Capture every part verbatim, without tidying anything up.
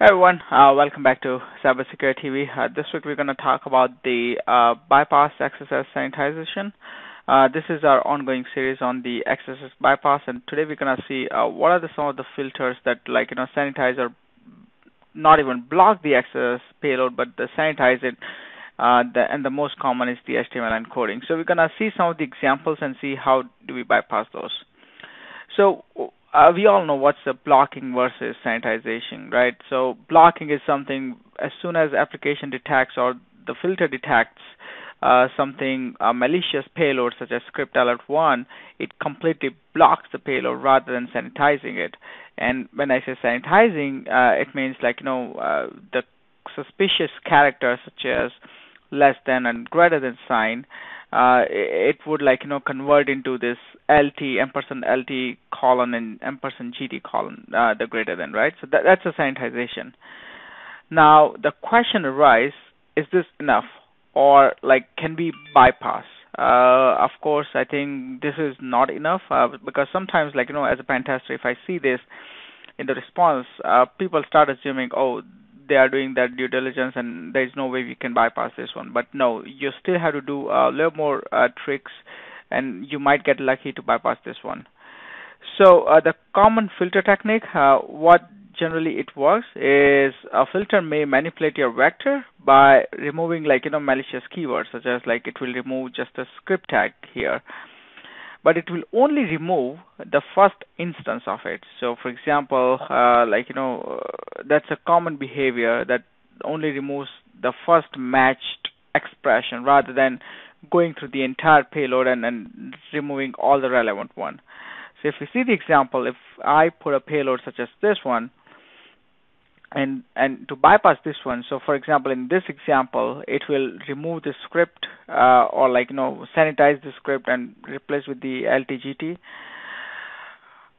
Hey everyone, uh, welcome back to Cyber Security T V. Uh, this week we're going to talk about the uh, bypass X S S sanitization. Uh, this is our ongoing series on the X S S bypass, and today we're going to see uh, what are the, some of the filters that, like, you know, sanitize or not even block the X S S payload, but the sanitize it. Uh, the, and the most common is the H T M L encoding. So we're going to see some of the examples and see how do we bypass those. So Uh, we all know what's the blocking versus sanitization, right? So blocking is something as soon as application detects or the filter detects uh, something a malicious payload such as script alert one, it completely blocks the payload rather than sanitizing it. And when I say sanitizing, uh, it means, like, you know, uh, the suspicious characters such as less than and greater than sign, uh, it would, like, you know, convert into this L T, ampersand L T colon and ampersand G T colon, uh, the greater than, right? So that, that's a sanitization. Now, the question arises, is this enough? Or, like, can we bypass? Uh, of course, I think this is not enough uh, because sometimes, like, you know, as a pen tester, if I see this in the response, uh, people start assuming, oh, they are doing that due diligence and there is no way we can bypass this one. But no, you still have to do a little more uh, tricks and you might get lucky to bypass this one. So uh, the common filter technique, uh, what generally it works is a filter may manipulate your vector by removing, like, you know, malicious keywords, such as, like, it will remove just a script tag here. But it will only remove the first instance of it. So, for example, uh, like, you know, uh, that's a common behavior that only removes the first matched expression rather than going through the entire payload and, and removing all the relevant one. So, if you see the example, if I put a payload such as this one, and and to bypass this one, so for example, in this example, it will remove the script uh, or, like, you know, sanitize the script and replace with the L T G T.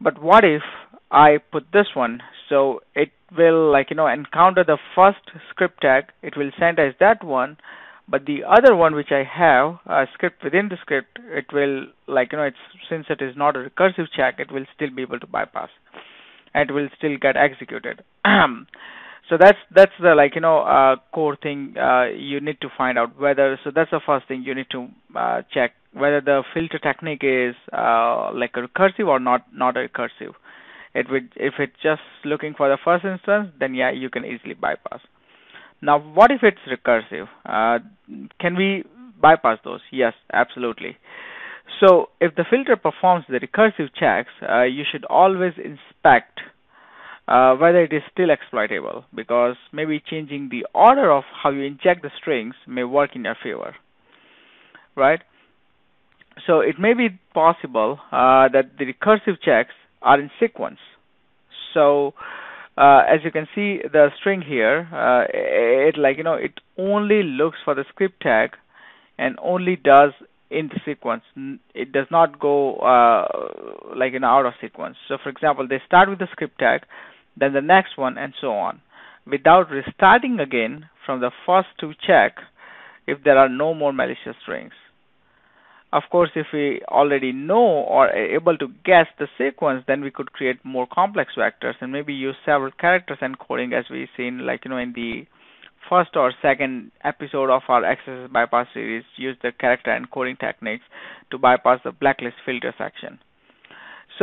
But what if I put this one? So it will, like, you know, encounter the first script tag, it will sanitize that one, but the other one which I have, a script within the script, it will, like, you know, it's, since it is not a recursive check, it will still be able to bypass. It will still get executed. So that's that's the, like, you know, uh, core thing uh, you need to find out whether. So that's the first thing you need to uh, check, whether the filter technique is uh, like a recursive or not not a recursive. It would, if it's just looking for the first instance, then yeah, you can easily bypass. Now, what if it's recursive? Uh, can we bypass those? Yes, absolutely. So if the filter performs the recursive checks, uh, you should always inspect uh, whether it is still exploitable, because maybe changing the order of how you inject the strings may work in your favor, right? So it may be possible uh, that the recursive checks are in sequence. So uh, as you can see the string here, uh, it, like, you know, it only looks for the script tag and only does in the sequence. It does not go uh, like an out of sequence. So for example, they start with the script tag, then the next one, and so on, without restarting again from the first to check if there are no more malicious strings. Of course, if we already know or are able to guess the sequence, then we could create more complex vectors and maybe use several characters encoding, as we seen, like, you know, in the first or second episode of our X S S bypass series, use the character encoding techniques to bypass the blacklist filter section.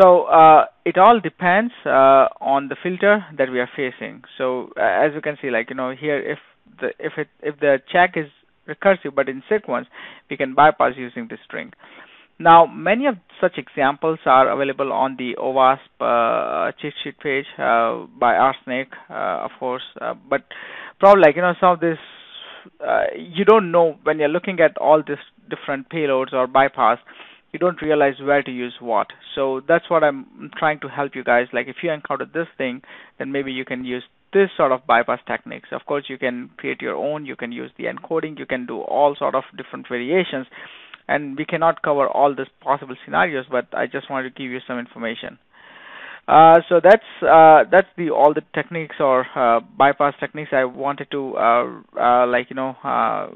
So uh, it all depends uh, on the filter that we are facing. So uh, as you can see, like, you know, here, if the if it if the check is recursive but in sequence, we can bypass using the string. Now, many of such examples are available on the OWASP uh, cheat sheet page uh, by R Snake, uh, of course. Uh, but probably, like, you know, some of this, uh, you don't know when you're looking at all these different payloads or bypass, you don't realize where to use what. So that's what I'm trying to help you guys. Like, if you encounter this thing, then maybe you can use this sort of bypass techniques. Of course, you can create your own, you can use the encoding, you can do all sort of different variations. And we cannot cover all these possible scenarios, but I just wanted to give you some information. Uh, so that's uh, that's the all the techniques or uh, bypass techniques I wanted to uh, uh, like you know uh,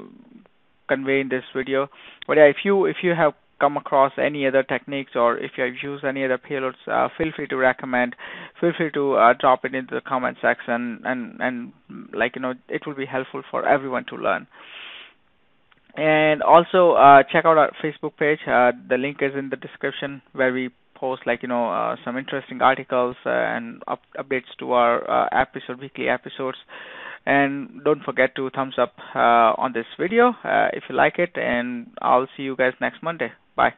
convey in this video. But yeah, if you if you have come across any other techniques, or if you have used any other payloads, uh, feel free to recommend, feel free to uh, drop it into the comment section, and and like you know it will be helpful for everyone to learn. And also uh, check out our Facebook page. Uh, the link is in the description, where we post like you know uh, some interesting articles uh, and up updates to our uh, episode, weekly episodes. And don't forget to thumbs up uh, on this video uh, if you like it, and I'll see you guys next Monday. Bye.